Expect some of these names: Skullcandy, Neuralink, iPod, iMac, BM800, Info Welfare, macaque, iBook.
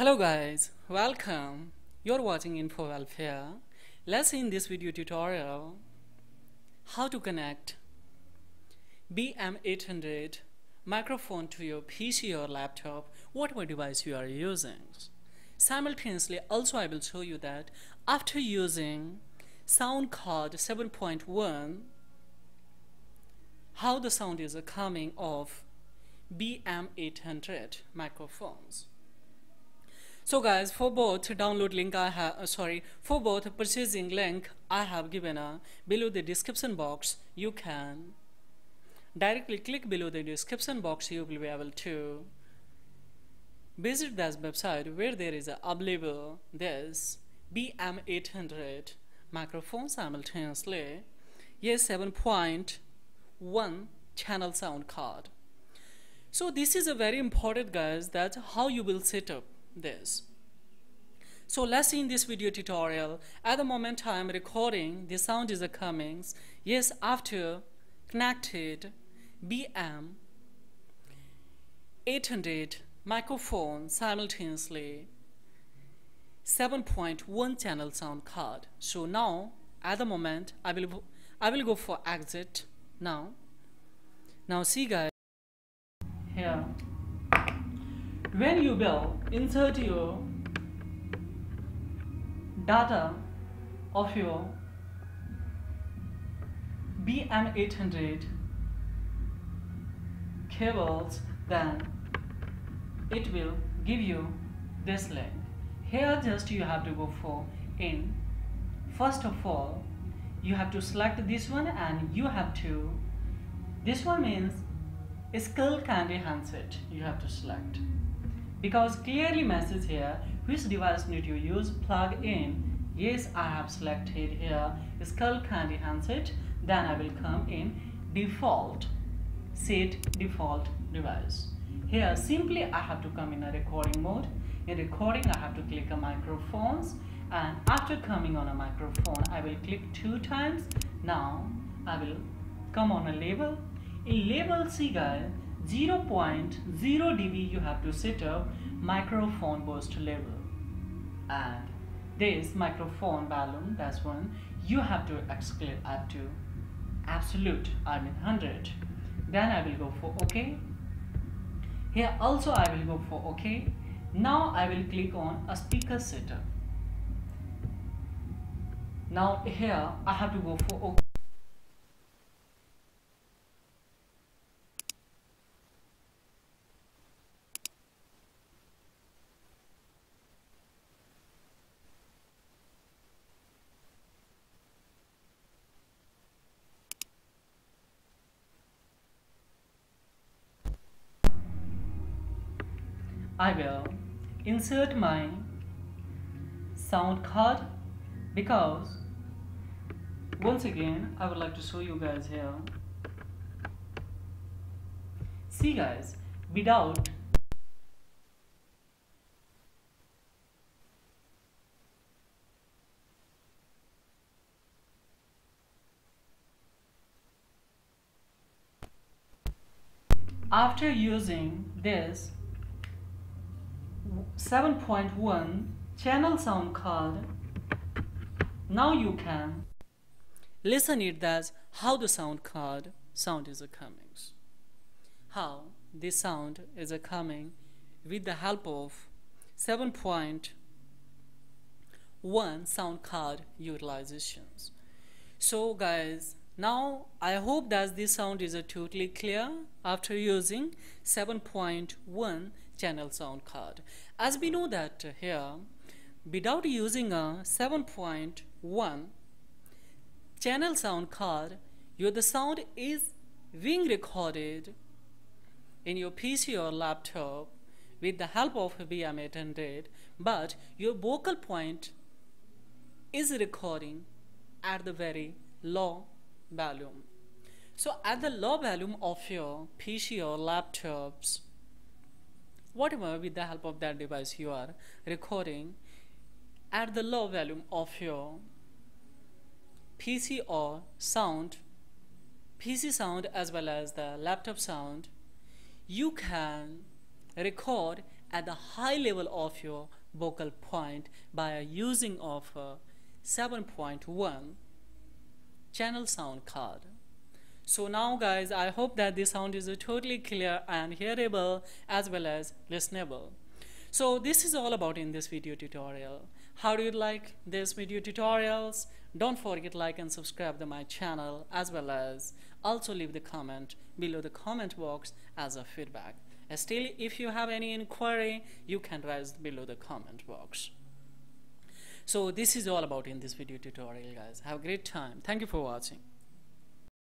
Hello guys, welcome. You're watching Info Welfare. Let's see in this video tutorial how to connect BM800 microphone to your PC or laptop, whatever device you are using. Simultaneously also I will show you that after using sound card 7.1 how the sound is coming of BM800 microphones. So guys, for both download link I have for both purchasing link I have given below the description box. You can directly click below the description box. You will be able to visit this website where there is available this BM800 microphone simultaneously. Yes, 7.1 channel sound card. So this is a very important guys, that's how you will set up this. So let's see in this video tutorial. At the moment I am recording, the sound is coming. Yes, after connected BM800 microphone simultaneously 7.1 channel sound card. So now at the moment I will go for exit now. Now see guys here. When you will insert your data of your BM800 cables, then it will give you this link. Here just you have to go for in. First of all, you have to select this one and you have to, this one means Skullcandy handset you have to select. Because clearly message here, which device need you use, plug in. Yes, I have selected here Skullcandy handset. Then I will come in default, set default device. Here simply I have to come in a recording mode. In recording I have to click on microphones, and after coming on a microphone I will click 2 times. Now I will come on a label. In label see guys, 0.0 dB you have to set up microphone boost level, and this microphone volume, that's one you have to escalate up to absolute, I mean 100. Then I will go for OK. Here also I will go for OK. Now I will click on a speaker setup. Now here I have to go for OK. I will insert my sound card, because once again I would like to show you guys here. See guys, without after using this 7.1 channel sound card, now you can listen it as how the sound card sound is coming, how this sound is coming with the help of 7.1 sound card utilizations. So guys, now I hope that this sound is totally clear after using 7.1 channel sound card. As we know that here without using a 7.1 channel sound card, the sound is being recorded in your PC or laptop with the help of BM800, but your vocal point is recording at the very low volume. So at the low volume of your PC or laptops, whatever with the help of that device you are recording, at the low volume of your PC or sound, PC sound as well as the laptop sound, you can record at the high level of your vocal point by using of 7.1 channel sound card. So now guys, I hope that this sound is totally clear and hearable as well as listenable. So this is all about in this video tutorial. How do you like this video tutorials? Don't forget like and subscribe to my channel, as well as also leave the comment below the comment box as a feedback. Still, if you have any inquiry, you can raise below the comment box. So this is all about in this video tutorial guys. Have a great time. Thank you for watching.